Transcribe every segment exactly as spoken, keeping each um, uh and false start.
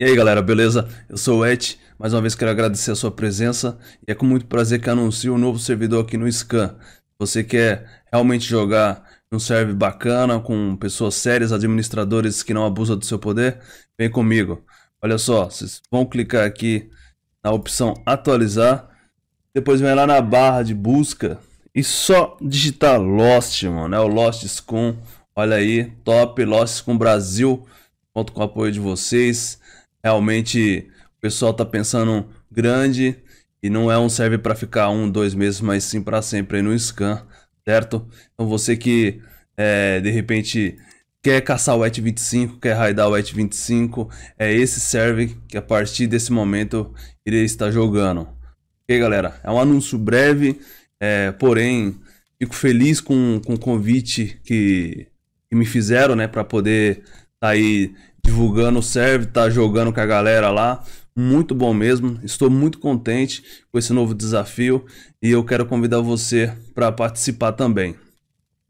E aí galera, beleza? Eu sou o Ethy, mais uma vez quero agradecer a sua presença e é com muito prazer que anuncio um novo servidor aqui no Scum. Se você quer realmente jogar num server bacana, com pessoas sérias, administradores que não abusam do seu poder, vem comigo. Olha só, vocês vão clicar aqui na opção atualizar, depois vem lá na barra de busca e só digitar Lost, mano, é o Lost Scum, olha aí, top, Lost Scum Brasil, conto com o apoio de vocês. Realmente o pessoal tá pensando grande e não é um serve para ficar um, dois meses, mas sim para sempre aí no Scum, certo? Então você que é, de repente quer caçar o E T vinte e cinco, quer raidar o E T vinte e cinco, é esse serve que a partir desse momento irei estar jogando. Ok galera, é um anúncio breve, é, porém fico feliz com, com o convite que, que me fizeram, né, para poder tá aí divulgando o serve, tá jogando com a galera lá, muito bom mesmo. Estou muito contente com esse novo desafio e eu quero convidar você para participar também.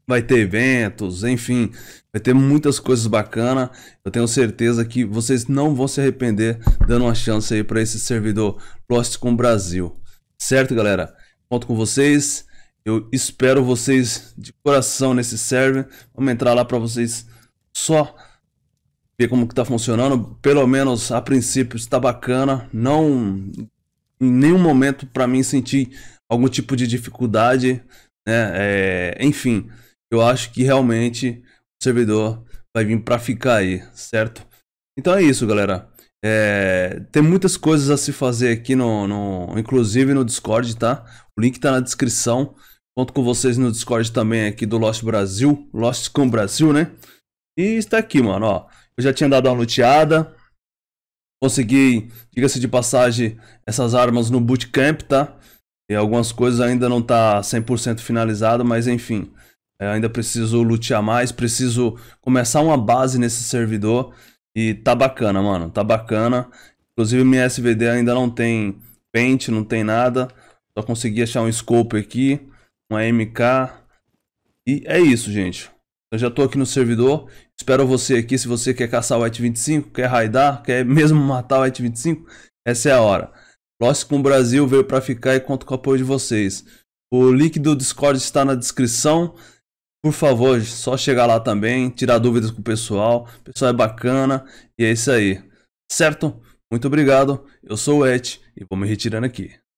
Vai ter eventos, enfim, vai ter muitas coisas bacanas. Eu tenho certeza que vocês não vão se arrepender dando uma chance aí para esse servidor Lost Scum Brasil. Certo, galera? Conto com vocês. Eu espero vocês de coração nesse serve. Vamos entrar lá para vocês só ver como que tá funcionando. Pelo menos a princípio está bacana, não em nenhum momento para mim senti algum tipo de dificuldade, né? É, enfim, eu acho que realmente o servidor vai vir para ficar aí, certo? Então é isso galera, é, tem muitas coisas a se fazer aqui no, no inclusive no Discord, tá? O link tá na descrição, conto com vocês no Discord também aqui do Lost Brasil, Lost Scum Brasil, né? E está aqui, mano, ó. Eu já tinha dado uma luteada, consegui, diga-se de passagem, essas armas no bootcamp, tá? E algumas coisas ainda não tá cem por cento finalizado, mas enfim, ainda preciso lutear mais, preciso começar uma base nesse servidor e tá bacana, mano, tá bacana. Inclusive minha S V D ainda não tem paint, não tem nada, só consegui achar um scope aqui, uma M K e é isso, gente. Eu já tô aqui no servidor, espero você aqui. Se você quer caçar o E T vinte e cinco, quer raidar, quer mesmo matar o E T vinte e cinco, essa é a hora. Lost Scum Brasil veio pra ficar e conto com o apoio de vocês. O link do Discord está na descrição, por favor, só chegar lá também, tirar dúvidas com o pessoal, o pessoal é bacana e é isso aí, certo? Muito obrigado, eu sou o Ethy e vou me retirando aqui.